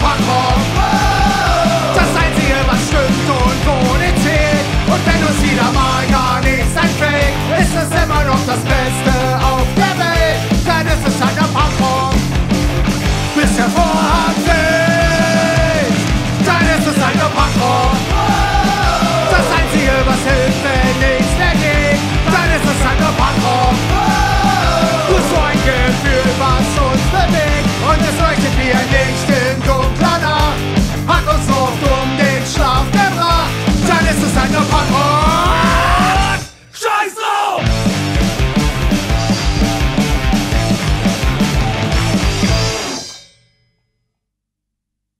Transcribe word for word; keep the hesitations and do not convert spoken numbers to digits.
Punk rock.